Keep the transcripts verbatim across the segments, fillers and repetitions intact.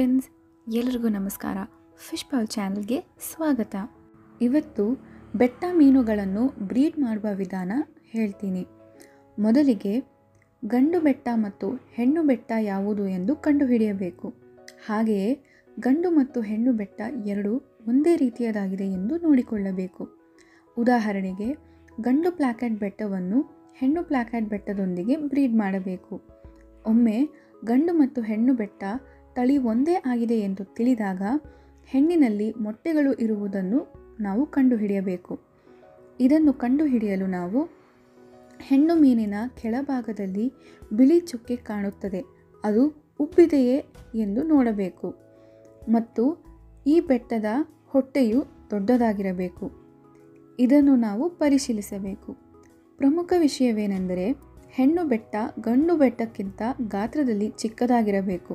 Friends, ಎಲ್ಲರಿಗೂ ನಮಸ್ಕಾರ. Fish Paul ಚಾನಲ್ಗೆ ಸ್ವಾಗತ. ಇವತ್ತು ಬೆಟ್ಟ ಮೀನುಗಳನ್ನು ಬ್ರೀಡ್ ಮಾಡುವ ವಿಧಾನ ಹೇಳ್ತೀನಿ. ಮೊದಲಿಗೆ ಗಂಡು ಬೆಟ್ಟ ಮತ್ತು ಹೆಣ್ಣು ಬೆಟ್ಟ ಯಾವುದು ಎಂದು ಕಂಡುಹಿಡಿಯಬೇಕು. ಹಾಗೆಯೇ ಗಂಡು ಮತ್ತು ಹೆಣ್ಣು ಬೆಟ್ಟ ಎರಡೂ ಒಂದೇ ರೀತಿಯದಾಗಿದೆ ಎಂದು ನೋಡಿಕೊಳ್ಳಬೇಕು. ಉದಾಹರಣೆಗೆ, ಗಂಡು ಪ್ಲಾಕೆಟ್ ಬೆಟ್ಟವನ್ನು ಹೆಣ್ಣು ಪ್ಲಾಕೆಟ್ ಬೆಟ್ಟದೊಂದಿಗೆ ಬ್ರೀಡ್ ಮಾಡಬೇಕು. ಒಮ್ಮೆ ಗಂಡು ಮತ್ತು ಹೆಣ್ಣು ಬೆಟ್ಟ ತಳಿ ಒಂದೇ ಆಗಿದೆ ಎಂದು ತಿಳಿದಾಗ ಹೆಣ್ಣಿನಲ್ಲಿ ಮೊಟ್ಟೆಗಳು ಇರುವುದನ್ನು ನಾವು ಕಂಡುಹಿಡಿಯಬೇಕು. ಇದನ್ನು ಕಂಡುಹಿಡಿಯಲು ನಾವು ಹೆಣ್ಣು ಮೀನಿನ ಕೆಳಭಾಗದಲ್ಲಿ ಬಿಳಿ ಚುಕ್ಕೆ ಕಾಣುತ್ತದೆ, ಅದು ಉಬ್ಬಿದೆಯೇ ಎಂದು ನೋಡಬೇಕು. ಮತ್ತು ಈ ಬೆಟ್ಟದ ಹೊಟ್ಟೆಯು ದೊಡ್ಡದಾಗಿರಬೇಕು. ಇದನ್ನು ನಾವು ಪರಿಶೀಲಿಸಬೇಕು. ಪ್ರಮುಖ ವಿಷಯವೇನೆಂದರೆ, ಹೆಣ್ಣು ಬೆಟ್ಟ ಗಂಡು ಬೆಟ್ಟಕ್ಕಿಂತ ಗಾತ್ರದಲ್ಲಿ ಚಿಕ್ಕದಾಗಿರಬೇಕು.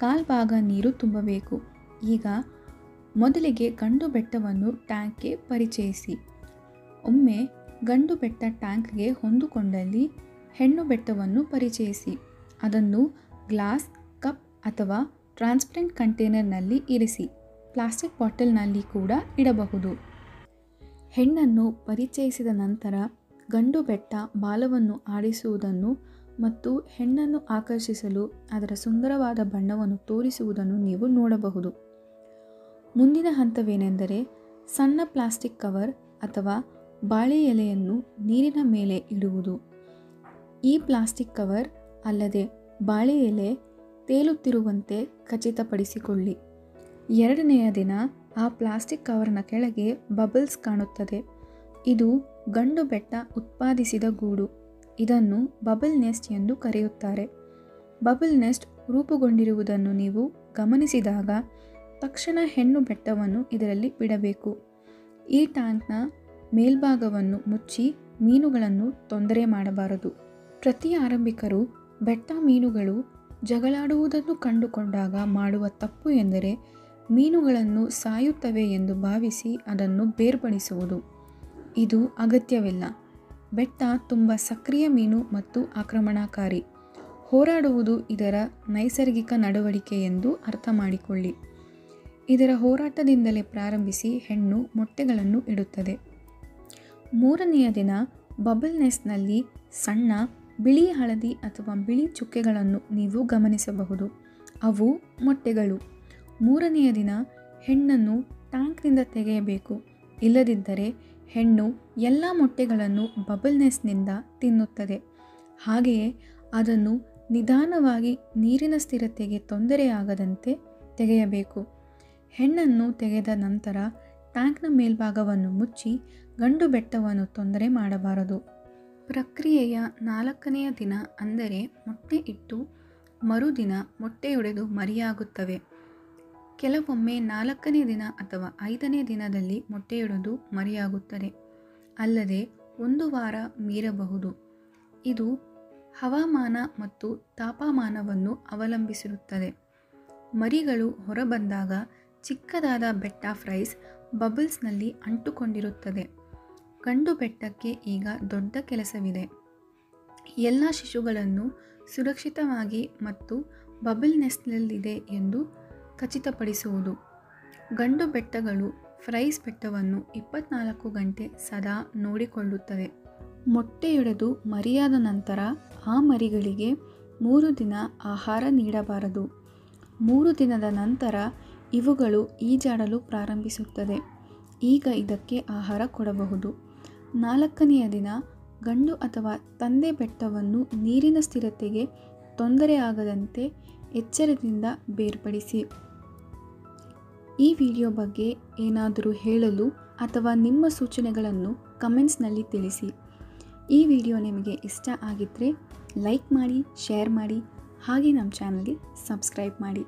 ಕಾಲ್ಭಾಗ ನೀರು ತುಂಬಬೇಕು. ಈಗ ಮೊದಲಿಗೆ ಗಂಡು ಬೆಟ್ಟವನ್ನು ಟ್ಯಾಂಕ್ಗೆ ಪರಿಚಯಿಸಿ. ಒಮ್ಮೆ ಗಂಡು ಬೆಟ್ಟ ಟ್ಯಾಂಕ್ಗೆ ಹೊಂದಿಕೊಂಡಲ್ಲಿ ಹೆಣ್ಣು ಬೆಟ್ಟವನ್ನು ಪರಿಚಯಿಸಿ. ಅದನ್ನು ಗ್ಲಾಸ್, ಕಪ್ ಅಥವಾ ಟ್ರಾನ್ಸ್ಪರೆಂಟ್ ಕಂಟೇನರ್ನಲ್ಲಿ ಇರಿಸಿ. ಪ್ಲಾಸ್ಟಿಕ್ ಬಾಟಲ್ನಲ್ಲಿ ಕೂಡ ಇಡಬಹುದು. ಹೆಣ್ಣನ್ನು ಪರಿಚಯಿಸಿದ ನಂತರ ಗಂಡು ಬೆಟ್ಟ ಬಾಲವನ್ನು ಆಡಿಸುವುದನ್ನು ಮತ್ತು ಹೆಣ್ಣನ್ನು ಆಕರ್ಷಿಸಲು ಅದರ ಸುಂದರವಾದ ಬಣ್ಣವನ್ನು ತೋರಿಸುವುದನ್ನು ನೀವು ನೋಡಬಹುದು. ಮುಂದಿನ ಹಂತವೇನೆಂದರೆ, ಸಣ್ಣ ಪ್ಲಾಸ್ಟಿಕ್ ಕವರ್ ಅಥವಾ ಬಾಳೆ ಎಲೆಯನ್ನು ನೀರಿನ ಮೇಲೆ ಇಡುವುದು. ಈ ಪ್ಲಾಸ್ಟಿಕ್ ಕವರ್ ಅಲ್ಲದೆ ಬಾಳೆ ಎಲೆ ತೇಲುತ್ತಿರುವಂತೆ ಖಚಿತಪಡಿಸಿಕೊಳ್ಳಿ. ಎರಡನೆಯ ದಿನ ಆ ಪ್ಲಾಸ್ಟಿಕ್ ಕವರ್ನ ಕೆಳಗೆ ಬಬಲ್ಸ್ ಕಾಣುತ್ತದೆ. ಇದು ಗಂಡು ಬೆಟ್ಟ ಉತ್ಪಾದಿಸಿದ ಗೂಡು. ಇದನ್ನು ಬಬಲ್ ನೆಸ್ಟ್ ಎಂದು ಕರೆಯುತ್ತಾರೆ. ಬಬಲ್ ನೆಸ್ಟ್ ರೂಪುಗೊಂಡಿರುವುದನ್ನು ನೀವು ಗಮನಿಸಿದಾಗ ತಕ್ಷಣ ಹೆಣ್ಣು ಬೆಟ್ಟವನ್ನು ಇದರಲ್ಲಿ ಬಿಡಬೇಕು. ಈ ಟ್ಯಾಂಕ್ನ ಮೇಲ್ಭಾಗವನ್ನು ಮುಚ್ಚಿ ಮೀನುಗಳನ್ನು ತೊಂದರೆ ಮಾಡಬಾರದು. ಪ್ರತಿ ಆರಂಭಿಕರು ಬೆಟ್ಟ ಮೀನುಗಳು ಜಗಳಾಡುವುದನ್ನು ಕಂಡುಕೊಂಡಾಗ ಮಾಡುವ ತಪ್ಪು ಎಂದರೆ ಮೀನುಗಳನ್ನು ಸಾಯುತ್ತವೆ ಎಂದು ಭಾವಿಸಿ ಅದನ್ನು ಬೇರ್ಪಡಿಸುವುದು. ಇದು ಅಗತ್ಯವಿಲ್ಲ. ಬೆಟ್ಟ ತುಂಬ ಸಕ್ರಿಯ ಮೀನು ಮತ್ತು ಆಕ್ರಮಣಕಾರಿ. ಹೋರಾಡುವುದು ಇದರ ನೈಸರ್ಗಿಕ ನಡವಳಿಕೆ ಎಂದು ಅರ್ಥ ಮಾಡಿಕೊಳ್ಳಿ. ಇದರ ಹೋರಾಟದಿಂದಲೇ ಪ್ರಾರಂಭಿಸಿ ಹೆಣ್ಣು ಮೊಟ್ಟೆಗಳನ್ನು ಇಡುತ್ತದೆ. ಮೂರನೆಯ ದಿನ ಬಬಲ್ ನೆಸ್ಟ್ನಲ್ಲಿ ಸಣ್ಣ ಬಿಳಿ, ಹಳದಿ ಅಥವಾ ಬಿಳಿ ಚುಕ್ಕೆಗಳನ್ನು ನೀವು ಗಮನಿಸಬಹುದು. ಅವು ಮೊಟ್ಟೆಗಳು. ಮೂರನೆಯ ದಿನ ಹೆಣ್ಣನ್ನು ಟ್ಯಾಂಕ್ನಿಂದ ತೆಗೆಯಬೇಕು. ಇಲ್ಲದಿದ್ದರೆ ಹೆಣ್ಣು ಎಲ್ಲ ಮೊಟ್ಟೆಗಳನ್ನು ಬಬಲ್ ನೆಸ್ಟ್ನಿಂದ ತಿನ್ನುತ್ತದೆ. ಹಾಗೆಯೇ ಅದನ್ನು ನಿಧಾನವಾಗಿ ನೀರಿನ ಸ್ಥಿರತೆಗೆ ತೊಂದರೆಯಾಗದಂತೆ ತೆಗೆಯಬೇಕು. ಹೆಣ್ಣನ್ನು ತೆಗೆದ ನಂತರ ಟ್ಯಾಂಕ್ನ ಮೇಲ್ಭಾಗವನ್ನು ಮುಚ್ಚಿ ಗಂಡು ಬೆಟ್ಟವನ್ನು ತೊಂದರೆ ಮಾಡಬಾರದು. ಪ್ರಕ್ರಿಯೆಯ ನಾಲ್ಕನೆಯ ದಿನ ಅಂದರೆ ಮೊಟ್ಟೆ ಇಟ್ಟು ಮರುದಿನ ಮೊಟ್ಟೆಯೊಡೆದು ಮರಿಯಾಗುತ್ತವೆ. ಕೆಲವೊಮ್ಮೆ ನಾಲ್ಕನೇ ದಿನ ಅಥವಾ ಐದನೇ ದಿನದಲ್ಲಿ ಮೊಟ್ಟೆಯೊಡೆದು ಮರಿಯಾಗುತ್ತದೆ. ಅಲ್ಲದೆ ಒಂದು ವಾರ ಮೀರಬಹುದು. ಇದು ಹವಾಮಾನ ಮತ್ತು ತಾಪಮಾನವನ್ನು ಅವಲಂಬಿಸಿರುತ್ತದೆ. ಮರಿಗಳು ಹೊರಬಂದಾಗ ಚಿಕ್ಕದಾದ ಬೆಟ್ಟ ಫ್ರೈಸ್ ಬಬಲ್ಸ್ನಲ್ಲಿ ಅಂಟುಕೊಂಡಿರುತ್ತದೆ. ಗಂಡು ಬೆಟ್ಟಕ್ಕೆ ಈಗ ದೊಡ್ಡ ಕೆಲಸವಿದೆ. ಎಲ್ಲ ಶಿಶುಗಳನ್ನು ಸುರಕ್ಷಿತವಾಗಿ ಮತ್ತು ಬಬಲ್ ನೆಸ್ಟ್ನಲ್ಲಿದೆ ಎಂದು ಖಚಿತಪಡಿಸುವುದು. ಗಂಡು ಬೆಟ್ಟಗಳು ಫ್ರೈಸ್ ಬೆಟ್ಟವನ್ನು ಇಪ್ಪತ್ನಾಲ್ಕು ಗಂಟೆ ಸದಾ ನೋಡಿಕೊಳ್ಳುತ್ತವೆ. ಮೊಟ್ಟೆಯೊಡೆದು ಮರಿಯಾದ ನಂತರ ಆ ಮರಿಗಳಿಗೆ ಮೂರು ದಿನ ಆಹಾರ ನೀಡಬಾರದು. ಮೂರು ದಿನದ ನಂತರ ಇವುಗಳು ಈಜಾಡಲು ಪ್ರಾರಂಭಿಸುತ್ತದೆ. ಈಗ ಇದಕ್ಕೆ ಆಹಾರ ಕೊಡಬಹುದು. ನಾಲ್ಕನೆಯ ದಿನ ಗಂಡು ಅಥವಾ ತಂದೆ ಬೆಟ್ಟವನ್ನು ನೀರಿನ ಸ್ಥಿರತೆಗೆ ತೊಂದರೆಯಾಗದಂತೆ ಎಚ್ಚರದಿಂದ ಬೇರ್ಪಡಿಸಿ. ಈ ವಿಡಿಯೋ ಬಗ್ಗೆ ಏನಾದರೂ ಹೇಳಲು ಅಥವಾ ನಿಮ್ಮ ಸೂಚನೆಗಳನ್ನು ಕಮೆಂಟ್ಸ್ನಲ್ಲಿ ತಿಳಿಸಿ. ಈ ವಿಡಿಯೋ ನಿಮಗೆ ಇಷ್ಟ ಆಗಿದ್ದರೆ ಲೈಕ್ ಮಾಡಿ, ಶೇರ್ ಮಾಡಿ, ಹಾಗೆ ನಮ್ಮ ಚಾನಲ್ಗೆ ಸಬ್ಸ್ಕ್ರೈಬ್ ಮಾಡಿ.